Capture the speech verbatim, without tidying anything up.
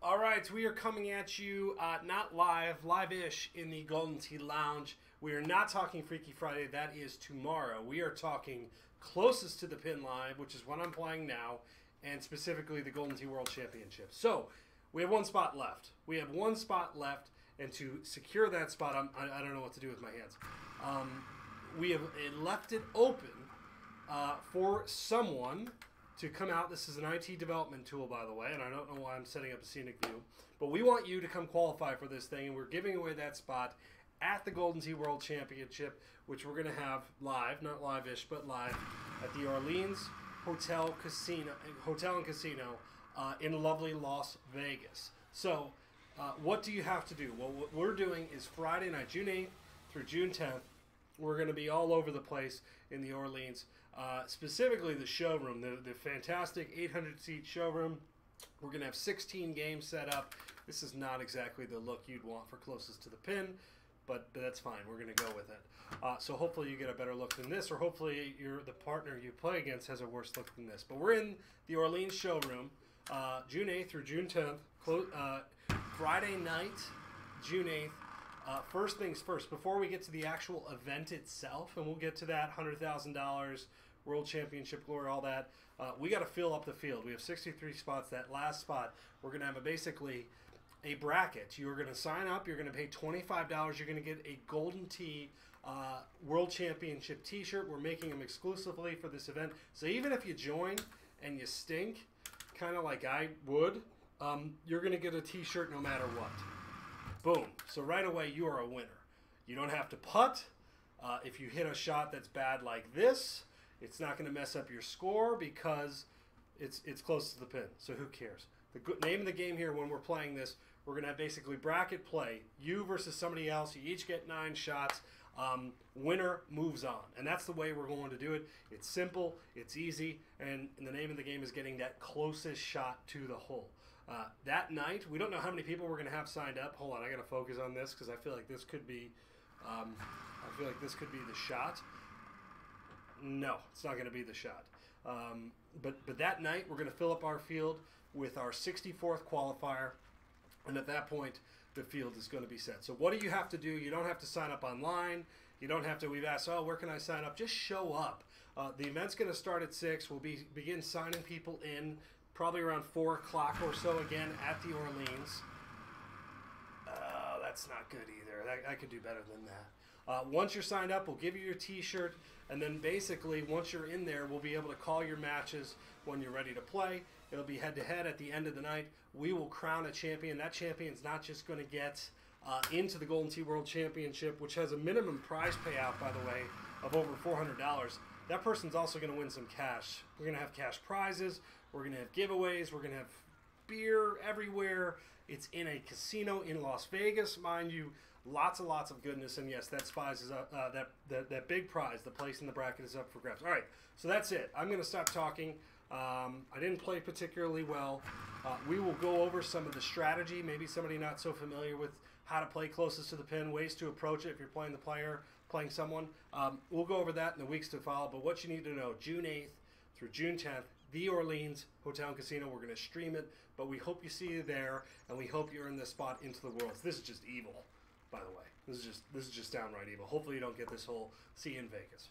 All right, we are coming at you uh, not live, live-ish in the Golden Tee Lounge. We are not talking Freaky Friday. That is tomorrow. We are talking closest to the pin live, which is what I'm playing now, and specifically the Golden Tee World Championship. So we have one spot left. We have one spot left, and to secure that spot, I'm, I, I don't know what to do with my hands. Um, we have it left it open uh, for someone to come out. This is an I T development tool, by the way, and I don't know why I'm setting up a scenic view, but we want you to come qualify for this thing, and we're giving away that spot at the Golden Tee World Championship, which we're going to have live, not live-ish, but live at the Orleans Hotel, Casino, Hotel and Casino uh, in lovely Las Vegas. So uh, what do you have to do? Well, what we're doing is Friday night, June eighth through June tenth, we're going to be all over the place in the Orleans, uh, specifically the showroom, the, the fantastic eight hundred seat showroom. We're going to have sixteen games set up. This is not exactly the look you'd want for closest to the pin, but, but that's fine. We're going to go with it. Uh, so hopefully you get a better look than this, or hopefully you're, the partner you play against has a worse look than this. But we're in the Orleans showroom uh, June eighth through June tenth, clo uh, Friday night, June eighth. Uh, first things first, before we get to the actual event itself, and we'll get to that one hundred thousand dollars, World Championship glory, all that, uh, we got to fill up the field. We have sixty-three spots. That last spot, we're going to have a, basically a bracket. You're going to sign up. You're going to pay twenty-five dollars. You're going to get a Golden Tee uh, World Championship t-shirt. We're making them exclusively for this event. So even if you join and you stink, kind of like I would, um, you're going to get a t-shirt no matter what. Boom. So right away, you are a winner. You don't have to putt. Uh, if you hit a shot that's bad like this, it's not going to mess up your score because it's it's close to the pin. So who cares? The good name of the game here when we're playing this, we're going to have basically bracket play. You versus somebody else. You each get nine shots. Um, winner moves on. And that's the way we're going to do it. It's simple. It's easy. And, and the name of the game is getting that closest shot to the hole. Uh, that night, we don't know how many people we're going to have signed up. Hold on, I got to focus on this because I feel like this could be, um, I feel like this could be the shot. No, it's not going to be the shot. Um, but but that night, we're going to fill up our field with our sixty-fourth qualifier, and at that point, the field is going to be set. So what do you have to do? You don't have to sign up online. You don't have to. We've asked, oh, where can I sign up? Just show up. Uh, the event's going to start at six. We'll be begin signing people in probably around four o'clock or so again at the Orleans. Uh, that's not good either. I, I could do better than that. Uh, once you're signed up, we'll give you your t-shirt, and then basically once you're in there, we'll be able to call your matches when you're ready to play. It'll be head-to-head at the end of the night. We will crown a champion. That champion's not just going to get uh, into the Golden Tee World Championship, which has a minimum prize payout, by the way, of over four hundred dollars. That person's also going to win some cash. We're going to have cash prizes. We're going to have giveaways. We're going to have beer everywhere. It's in a casino in Las Vegas, mind you. Lots and lots of goodness. And yes, that prize is up, uh, that, that that big prize, the place in the bracket, is up for grabs. All right, so that's it. I'm going to stop talking. Um, I didn't play particularly well. Uh, we will go over some of the strategy. Maybe somebody not so familiar with how to play closest to the pin, ways to approach it if you're playing the player, playing someone. Um, we'll go over that in the weeks to follow. But what you need to know, June eighth through June tenth, the Orleans Hotel and Casino. We're going to stream it, but we hope you see you there, and we hope you earn this spot into the Worlds. This is just evil, by the way. This is just this is just downright evil. Hopefully you don't get this whole see you in Vegas.